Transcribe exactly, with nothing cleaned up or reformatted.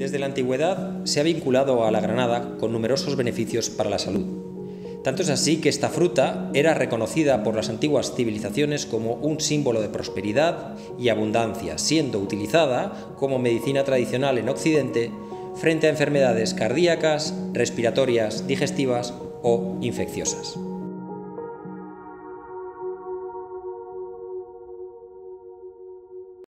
Desde la antigüedad se ha vinculado a la granada con numerosos beneficios para la salud. Tanto es así que esta fruta era reconocida por las antiguas civilizaciones como un símbolo de prosperidad y abundancia, siendo utilizada como medicina tradicional en Occidente frente a enfermedades cardíacas, respiratorias, digestivas o infecciosas.